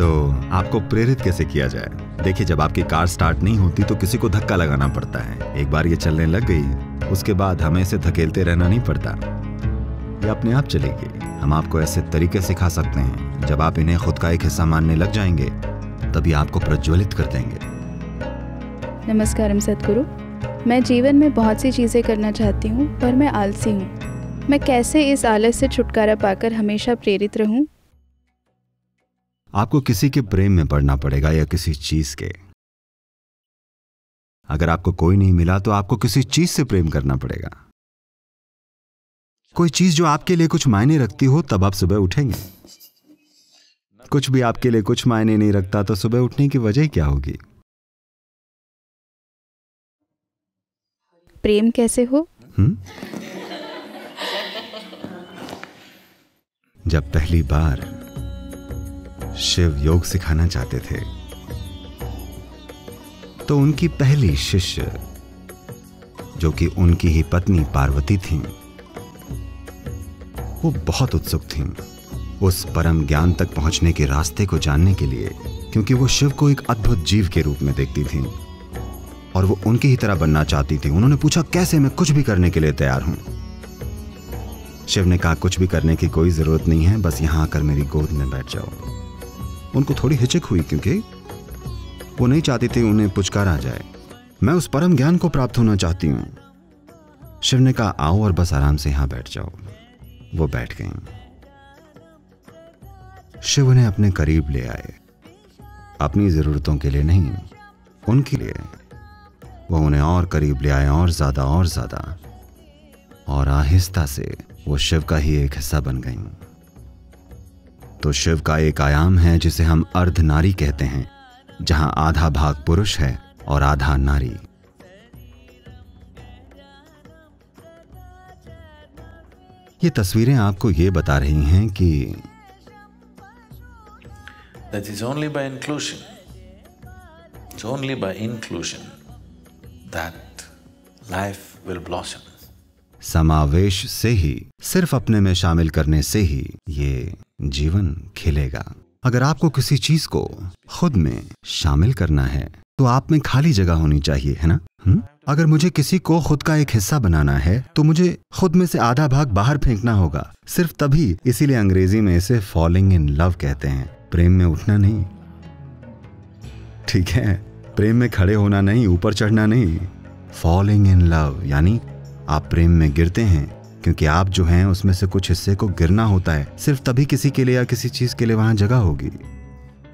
तो आपको प्रेरित कैसे किया जाए? देखिए, जब आपकी कार स्टार्ट नहीं होती तो किसी को धक्का लगाना पड़ता है। एक बार ये चलने लग गई, उसके बाद हमें इसे धकेलते रहना नहीं पड़ता, ये अपने आप चलेगी। हम आपको ऐसे तरीके सिखा सकते हैं, जब आप इन्हें खुद का एक हिस्सा मानने लग जाएंगे तभी आपको प्रज्वलित कर देंगे। नमस्कारम सतगुरु, मैं जीवन में बहुत सी चीज़ें करना चाहती हूँ पर मैं आलसी हूँ। मैं कैसे इस आलस से छुटकारा पाकर हमेशा प्रेरित रहूँ? आपको किसी के प्रेम में पड़ना पड़ेगा या किसी चीज के। अगर आपको कोई नहीं मिला तो आपको किसी चीज से प्रेम करना पड़ेगा। कोई चीज जो आपके लिए कुछ मायने रखती हो, तब आप सुबह उठेंगे। कुछ भी आपके लिए कुछ मायने नहीं रखता तो सुबह उठने की वजह क्या होगी? प्रेम कैसे हो? जब पहली बार शिव योग सिखाना चाहते थे तो उनकी पहली शिष्य, जो कि उनकी ही पत्नी पार्वती थीं, वो बहुत उत्सुक थीं उस परम ज्ञान तक पहुंचने के रास्ते को जानने के लिए, क्योंकि वो शिव को एक अद्भुत जीव के रूप में देखती थीं और वो उनकी ही तरह बनना चाहती थीं। उन्होंने पूछा, कैसे? मैं कुछ भी करने के लिए तैयार हूं। शिव ने कहा, कुछ भी करने की कोई जरूरत नहीं है, बस यहां आकर मेरी गोद में बैठ जाओ। उनको थोड़ी हिचक हुई, क्योंकि वो नहीं चाहती थी उन्हें पुचकार आ जाए। मैं उस परम ज्ञान को प्राप्त होना चाहती हूं। शिव ने कहा, आओ और बस आराम से यहां बैठ जाओ। वो बैठ गईं। शिव उन्हें अपने करीब ले आए, अपनी जरूरतों के लिए नहीं, उनके लिए। वो उन्हें और करीब ले आए, और ज्यादा और ज्यादा, और आहिस्ता से वो शिव का ही एक हिस्सा बन गईं। तो शिव का एक आयाम है जिसे हम अर्धनारी कहते हैं, जहां आधा भाग पुरुष है और आधा नारी। ये तस्वीरें आपको ये बता रही हैं कि That is only by inclusion. It's only by inclusion that life will blossom. समावेश से ही, सिर्फ अपने में शामिल करने से ही ये जीवन खिलेगा। अगर आपको किसी चीज को खुद में शामिल करना है तो आप में खाली जगह होनी चाहिए, है ना? अगर मुझे किसी को खुद का एक हिस्सा बनाना है तो मुझे खुद में से आधा भाग बाहर फेंकना होगा, सिर्फ तभी। इसीलिए अंग्रेजी में इसे फॉलिंग इन लव कहते हैं, प्रेम में उठना नहीं। ठीक है, प्रेम में खड़े होना नहीं, ऊपर चढ़ना नहीं, फॉलिंग इन लव, यानी आप प्रेम में गिरते हैं, क्योंकि आप जो हैं उसमें से कुछ हिस्से को गिरना होता है। सिर्फ तभी किसी के लिए या किसी चीज के लिए वहां जगह होगी।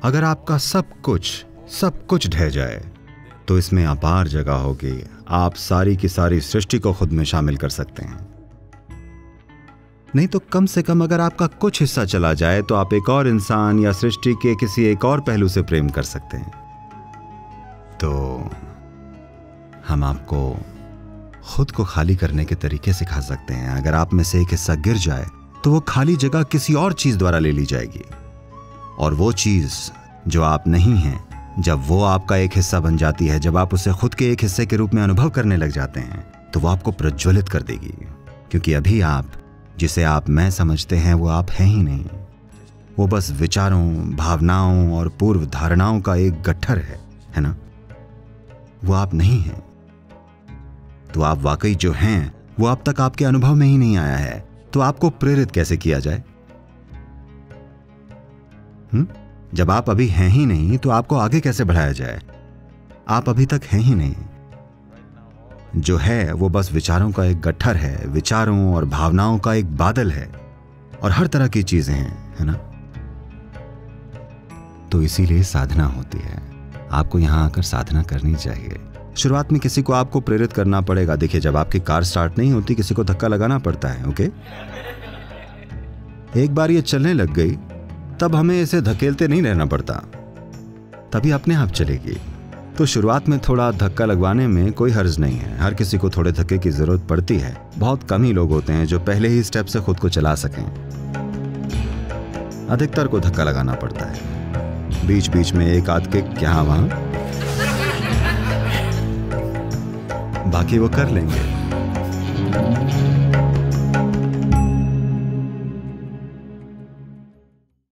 अगर आपका सब कुछ ढह जाए तो इसमें अपार जगह होगी। आप सारी की सारी सृष्टि को खुद में शामिल कर सकते हैं। नहीं तो कम से कम अगर आपका कुछ हिस्सा चला जाए तो आप एक और इंसान या सृष्टि के किसी एक और पहलू से प्रेम कर सकते हैं। तो हम आपको खुद को खाली करने के तरीके सिखा सकते हैं। अगर आप में से एक हिस्सा गिर जाए तो वो खाली जगह किसी और चीज द्वारा ले ली जाएगी, और वो चीज जो आप नहीं हैं, जब वो आपका एक हिस्सा बन जाती है, जब आप उसे खुद के एक हिस्से के रूप में अनुभव करने लग जाते हैं, तो वो आपको प्रज्वलित कर देगी। क्योंकि अभी आप जिसे आप मैं समझते हैं वो आप हैं ही नहीं, वो बस विचारों, भावनाओं और पूर्व धारणाओं का एक गट्ठर है ना? वो आप नहीं हैं। तो आप वाकई जो हैं वो अब तक आपके अनुभव में ही नहीं आया है। तो आपको प्रेरित कैसे किया जाए? जब आप अभी हैं ही नहीं तो आपको आगे कैसे बढ़ाया जाए? आप अभी तक हैं ही नहीं। जो है वो बस विचारों का एक गट्ठर है, विचारों और भावनाओं का एक बादल है, और हर तरह की चीजें हैं, है ना? तो इसीलिए साधना होती है। आपको यहां आकर साधना करनी चाहिए। शुरुआत में किसी को आपको प्रेरित करना पड़ेगा। देखिए, जब आपकी कार स्टार्ट नहीं होती किसी को धक्का लगाना पड़ता है, ओके? एक बार ये चलने लग गई तब हमें इसे धकेलते नहीं रहना पड़ता, तभी अपने आप चलेगी। तो शुरुआत में थोड़ा धक्का लगवाने में कोई हर्ज नहीं है। हर किसी को थोड़े धक्के की जरूरत पड़ती है। बहुत कम ही लोग होते हैं जो पहले ही स्टेप से खुद को चला सकें। अधिकतर को धक्का लगाना पड़ता है, बीच बीच में एक आध किक यहाँ वहाँ, बाकी वो कर लेंगे।